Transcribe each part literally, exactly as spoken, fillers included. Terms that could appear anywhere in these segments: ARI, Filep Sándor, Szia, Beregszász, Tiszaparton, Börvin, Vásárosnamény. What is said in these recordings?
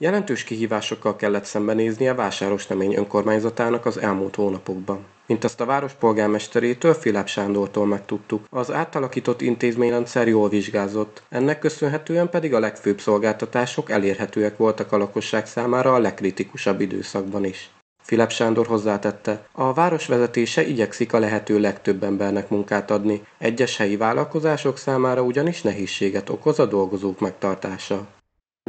Jelentős kihívásokkal kellett szembenézni a Vásárosnamény önkormányzatának az elmúlt hónapokban. Mint azt a város polgármesterétől, Filep Sándortól megtudtuk, az átalakított intézményrendszer jól vizsgázott, ennek köszönhetően pedig a legfőbb szolgáltatások elérhetőek voltak a lakosság számára a legkritikusabb időszakban is. Filep Sándor hozzátette, a város vezetése igyekszik a lehető legtöbb embernek munkát adni, egyes helyi vállalkozások számára ugyanis nehézséget okoz a dolgozók megtartása.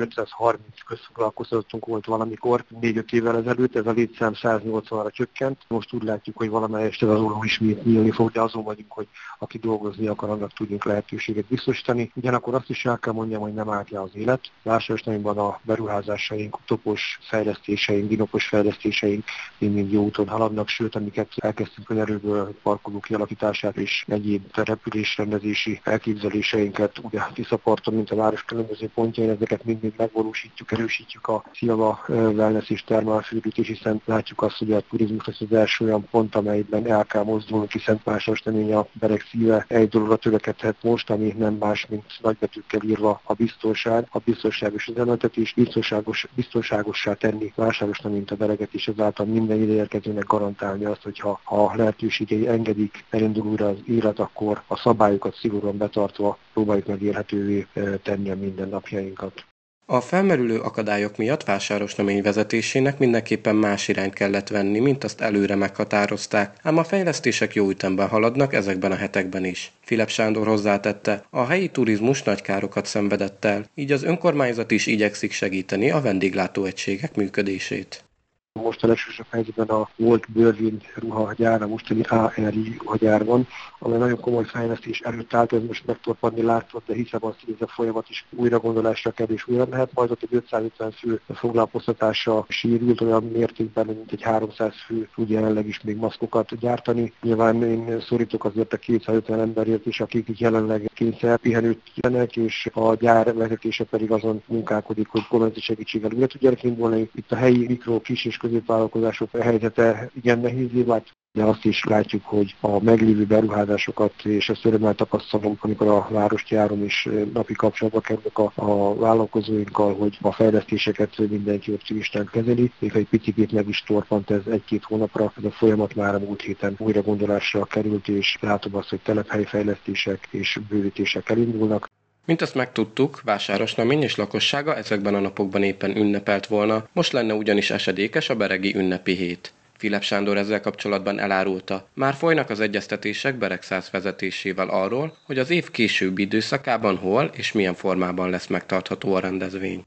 ötszázharminc közfoglalkoztatottunk volt valamikor, négy-öt évvel ezelőtt, ez a létszám száznyolcvanra csökkent. Most úgy látjuk, hogy valamelyest ez azonban ismét nyílni fog, de azon vagyunk, hogy aki dolgozni akar, annak tudjunk lehetőséget biztosítani. Ugyanakkor azt is el kell mondjam, hogy nem állt le az élet. Vásárosnaményban a beruházásaink, topos fejlesztéseink, dinopos fejlesztéseink mind-mind jó úton haladnak, sőt, amiket elkezdtünk erőből, parkolók kialakítását és egyéb repülésrendezési elképzeléseinket, úgy a Tiszaparton, mint a város különböző pontjain, ezeket mind megvalósítjuk, erősítjük a Szia wellness és termálfürdőt is, hiszen látjuk azt, hogy a turizmus lesz az első olyan pont, amelyben el kell mozdulnunk, hiszen Vásárosnamény a bereg szíve, egy dologra törekedhet most, ami nem más, mint nagybetűkkel írva a biztonság, a biztonságos üzemeltetés, biztonságos, biztonságossá tenni Vásárosnaményt, a bereget, és ezáltal minden ideérkezőnek garantálni azt, hogy ha a lehetőségei engedik, elindul újra az élet, akkor a szabályokat szigorúan betartva próbáljuk megérhetővé tenni a mindennapjainkat. A felmerülő akadályok miatt Vásárosnamény vezetésének mindenképpen más irányt kellett venni, mint azt előre meghatározták, ám a fejlesztések jó ütemben haladnak ezekben a hetekben is. Filep Sándor hozzátette, a helyi turizmus nagy károkat szenvedett el, így az önkormányzat is igyekszik segíteni a vendéglátóegységek működését. Most a legsősebb helyzetben a volt Börvin ruhagyár, a mostani á er i ruhagyárban, amely nagyon komoly fejlesztés előtt állt, ez most megtorpadni látszott, de hiszem azt, hogy ez a folyamat is újra gondolásra kerül, és újra mehet, majd ott egy ötszázötven fő foglalkoztatása sérült olyan mértékben, mint egy háromszáz fő tud jelenleg is még maszkokat gyártani. Nyilván én szorítok azért a kétszázötven emberért is, akik jelenleg kényszerpihenőt jelennek, és a gyár vezetése pedig azon munkálkodik, hogy kormányzati segítséggel újra tudják indulni. Itt a helyi mikro, kis és középvállalkozások helyzete igen nehézé vált, de azt is látjuk, hogy a meglévő beruházásokat, és ezt örömmel tapasztalom, amikor a várost járom és napi kapcsolatba kerülök a, a vállalkozóinkkal, hogy a fejlesztéseket mindenki optimistán kezeli, még ha egy picit meg is torpant ez egy-két hónapra, ez a folyamat már a múlt héten újra gondolásra került, és látom azt, hogy telephelyfejlesztések és bővítések elindulnak. Mint azt megtudtuk, Vásárosnamény és lakossága ezekben a napokban éppen ünnepelt volna, most lenne ugyanis esedékes a beregi ünnepi hét. Filep Sándor ezzel kapcsolatban elárulta, már folynak az egyeztetések Beregszász vezetésével arról, hogy az év későbbi időszakában hol és milyen formában lesz megtartható a rendezvény.